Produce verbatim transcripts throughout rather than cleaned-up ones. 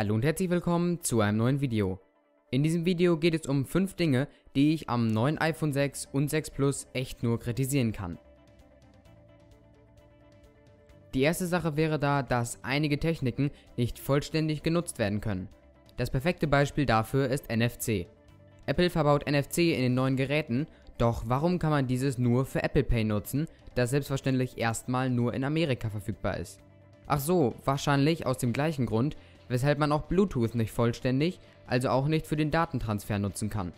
Hallo und herzlich willkommen zu einem neuen Video. In diesem Video geht es um fünf Dinge, die ich am neuen iPhone sechs und sechs Plus echt nur kritisieren kann. Die erste Sache wäre da, dass einige Techniken nicht vollständig genutzt werden können. Das perfekte Beispiel dafür ist N F C. Apple verbaut N F C in den neuen Geräten, doch warum kann man dieses nur für Apple Pay nutzen, das selbstverständlich erstmal nur in Amerika verfügbar ist? Ach so, wahrscheinlich aus dem gleichen Grund, weshalb man auch Bluetooth nicht vollständig, also auch nicht für den Datentransfer nutzen kann.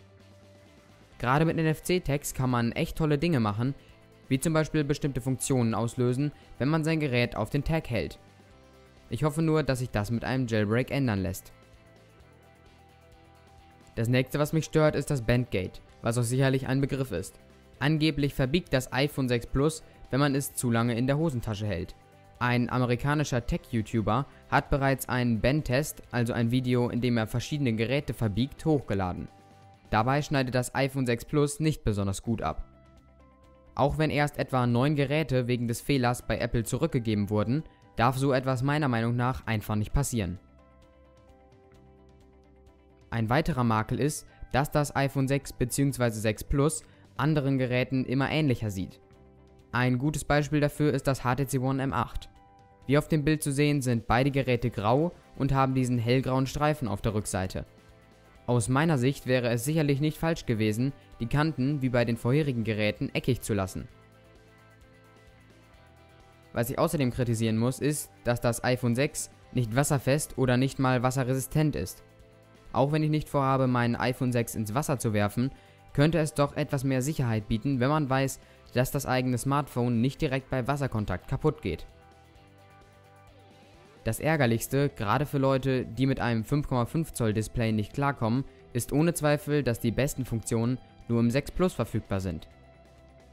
Gerade mit N F C-Tags kann man echt tolle Dinge machen, wie zum Beispiel bestimmte Funktionen auslösen, wenn man sein Gerät auf den Tag hält. Ich hoffe nur, dass sich das mit einem Jailbreak ändern lässt. Das nächste, was mich stört, ist das Bendgate, was auch sicherlich ein Begriff ist. Angeblich verbiegt das iPhone sechs Plus, wenn man es zu lange in der Hosentasche hält. Ein amerikanischer Tech-YouTuber hat bereits einen Bend-Test, also ein Video, in dem er verschiedene Geräte verbiegt, hochgeladen. Dabei schneidet das iPhone sechs Plus nicht besonders gut ab. Auch wenn erst etwa neun Geräte wegen des Fehlers bei Apple zurückgegeben wurden, darf so etwas meiner Meinung nach einfach nicht passieren. Ein weiterer Makel ist, dass das iPhone sechs bzw. sechs Plus anderen Geräten immer ähnlicher sieht. Ein gutes Beispiel dafür ist das H T C One M acht. Wie auf dem Bild zu sehen, sind beide Geräte grau und haben diesen hellgrauen Streifen auf der Rückseite. Aus meiner Sicht wäre es sicherlich nicht falsch gewesen, die Kanten wie bei den vorherigen Geräten eckig zu lassen. Was ich außerdem kritisieren muss, ist, dass das iPhone sechs nicht wasserfest oder nicht mal wasserresistent ist. Auch wenn ich nicht vorhabe, mein iPhone sechs ins Wasser zu werfen, könnte es doch etwas mehr Sicherheit bieten, wenn man weiß, dass das eigene Smartphone nicht direkt bei Wasserkontakt kaputt geht. Das Ärgerlichste, gerade für Leute, die mit einem fünf Komma fünf Zoll Display nicht klarkommen, ist ohne Zweifel, dass die besten Funktionen nur im sechs Plus verfügbar sind.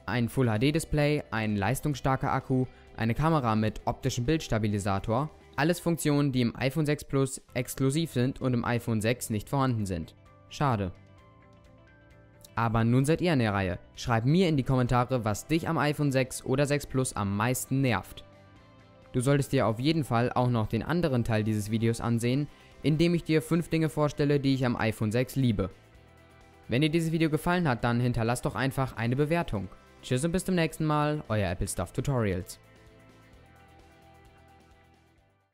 Ein Full H D Display, ein leistungsstarker Akku, eine Kamera mit optischem Bildstabilisator, alles Funktionen, die im iPhone sechs Plus exklusiv sind und im iPhone sechs nicht vorhanden sind. Schade. Aber nun seid ihr an der Reihe. Schreib mir in die Kommentare, was dich am iPhone sechs oder sechs Plus am meisten nervt. Du solltest dir auf jeden Fall auch noch den anderen Teil dieses Videos ansehen, in dem ich dir fünf Dinge vorstelle, die ich am iPhone sechs liebe. Wenn dir dieses Video gefallen hat, dann hinterlass doch einfach eine Bewertung. Tschüss und bis zum nächsten Mal, euer Apple Stuff Tutorials.